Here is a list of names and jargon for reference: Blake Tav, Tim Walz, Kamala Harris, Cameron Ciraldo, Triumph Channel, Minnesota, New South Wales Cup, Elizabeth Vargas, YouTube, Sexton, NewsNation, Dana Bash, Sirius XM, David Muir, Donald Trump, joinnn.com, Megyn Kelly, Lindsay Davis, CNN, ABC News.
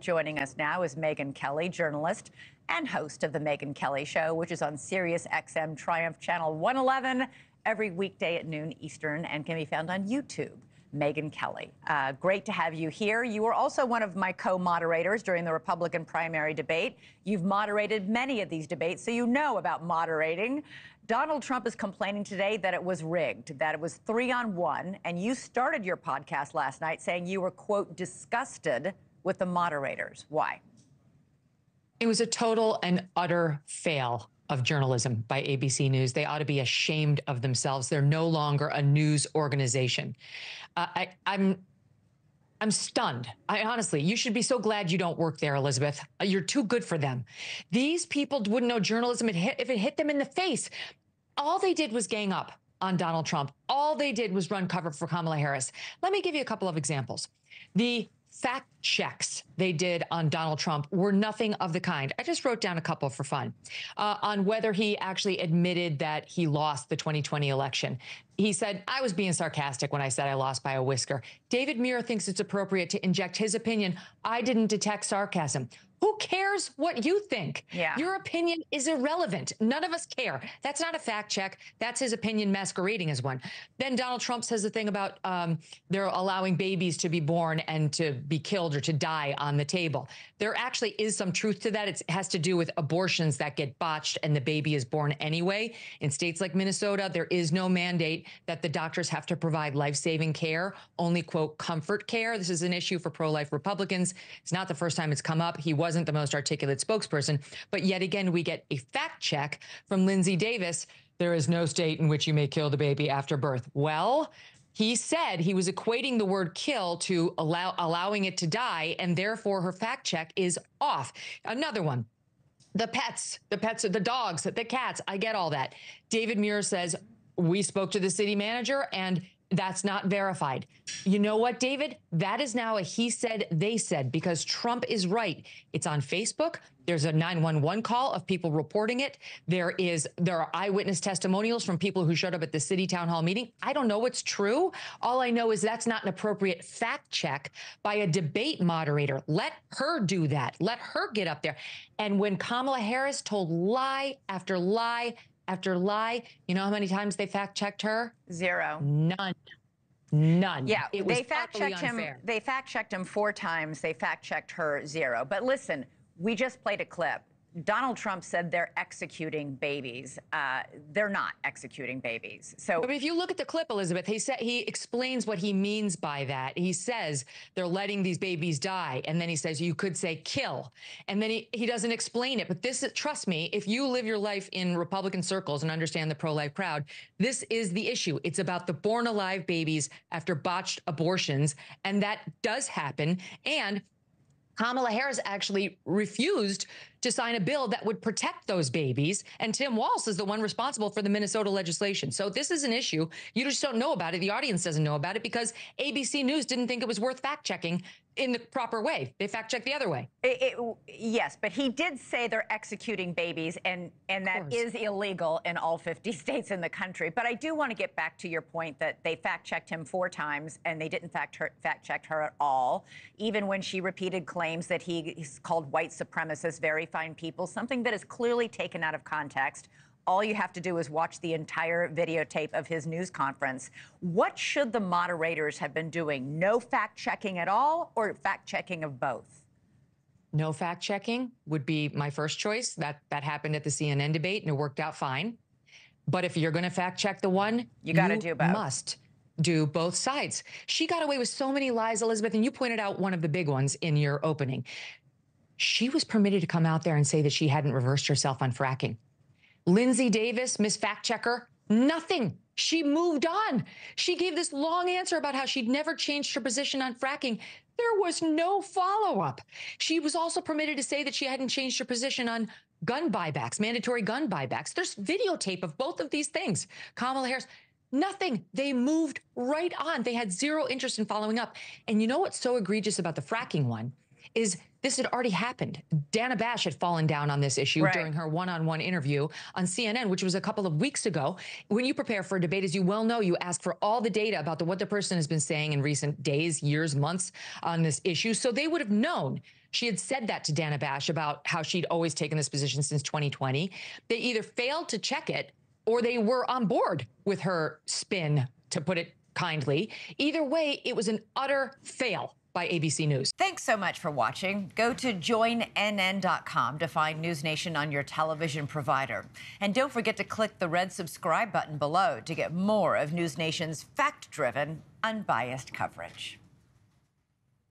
Joining us now is Megyn Kelly, journalist and host of The Megyn Kelly Show, which is on Sirius XM Triumph Channel 111 every weekday at noon Eastern and can be found on YouTube. Megyn Kelly, great to have you here. You were also one of my co-moderators during the Republican primary debate. You've moderated many of these debates, so you know about moderating. Donald Trump is complaining today that it was rigged, that it was 3-on-1, and you started your podcast last night saying you were, quote, disgusted with the moderators. Why? It was a total and utter fail of journalism by ABC News. They ought to be ashamed of themselves. They're no longer a news organization. I'm stunned. Honestly, you should be so glad you don't work there, Elizabeth. You're too good for them. These people wouldn't know journalism if it hit them in the face. All they did was gang up on Donald Trump. All they did was run cover for Kamala Harris. Let me give you a couple of examples. The fact checks they did on Donald Trump were nothing of the kind. I just wrote down a couple for fun on whether he actually admitted that he lost the 2020 election. He said, I was being sarcastic when I said I lost by a whisker. David Muir thinks it's appropriate to inject his opinion. I didn't detect sarcasm. Who cares what you think? Yeah. Your opinion is irrelevant. None of us care. That's not a fact check. That's his opinion masquerading as one. Then Donald Trump says the thing about they're allowing babies to be born and to be killed or to die on the table. There actually is some truth to that. It has to do with abortions that get botched and the baby is born anyway. In states like Minnesota, there is no mandate that the doctors have to provide life-saving care, only, quote, comfort care. This is an issue for pro-life Republicans. It's not the first time it's come up. He wasn't the most articulate spokesperson, but yet again, we get a fact check from Lindsay Davis. There is no state in which you may kill the baby after birth. Well, he said he was equating the word kill to allowing it to die, and therefore her fact check is off. Another one. The pets, the dogs, the cats. I get all that. David Muir says, we spoke to the city manager and that's not verified. You know what, David? That is now a he said, they said, because Trump is right. It's on Facebook. There's a 911 call of people reporting it. There are eyewitness testimonials from people who showed up at the city town hall meeting. I don't know what's true. All I know is that's not an appropriate fact check by a debate moderator. Let her do that. Let her get up there. And when Kamala Harris told lie after lie after lie, you know how many times they fact-checked her? Zero. None. Yeah, it was totally unfair. They fact-checked him 4 times. They fact-checked her 0. But listen, we just played a clip. Donald Trump said they're executing babies. They're not executing babies. So, but if you look at the clip, Elizabeth, he explains what he means by that. He says they're letting these babies die, and then he says you could say kill, and then he doesn't explain it. But this, trust me, if you live your life in Republican circles and understand the pro-life crowd, this is the issue. It's about the born alive babies after botched abortions, and that does happen. And Kamala Harris actually refused to sign a bill that would protect those babies. And Tim Walz is the one responsible for the Minnesota legislation. So this is an issue. You just don't know about it. The audience doesn't know about it because ABC News didn't think it was worth fact-checking in the proper way. They fact-checked the other way. Yes, but he did say they're executing babies, and that is illegal in all 50 states in the country. But I do want to get back to your point that they fact-checked him 4 times, and they didn't fact-check her at all, even when she repeated claims that he's called white supremacists very fine people, something that is clearly taken out of context. All you have to do is watch the entire videotape of his news conference. What should the moderators have been doing? No fact-checking at all, or fact-checking of both? No fact-checking would be my first choice. That happened at the CNN debate, and it worked out fine. But if you're going to fact-check the one, you got to do both. Must do both sides. She got away with so many lies, Elizabeth, and you pointed out one of the big ones in your opening. She was permitted to come out there and say that she hadn't reversed herself on fracking. Lindsay Davis, Miss Fact Checker, nothing. She moved on. She gave this long answer about how she'd never changed her position on fracking. There was no follow-up. She was also permitted to say that she hadn't changed her position on gun buybacks, mandatory gun buybacks. There's videotape of both of these things. Kamala Harris, nothing. They moved right on. They had zero interest in following up. And you know what's so egregious about the fracking one is this had already happened. Dana Bash had fallen down on this issue during her one-on-one interview on CNN, which was a couple of weeks ago. When you prepare for a debate, as you well know, you ask for all the data about what the person has been saying in recent days, years, months on this issue. So they would have known She had said that to Dana Bash about how she'd always taken this position since 2020. They either failed to check it or they were on board with her spin, to put it kindly. Either way, it was an utter fail by ABC News. Thanks so much for watching. Go to joinnn.com to find NewsNation on your television provider. And don't forget to click the red subscribe button below to get more of NewsNation's fact-driven, unbiased coverage.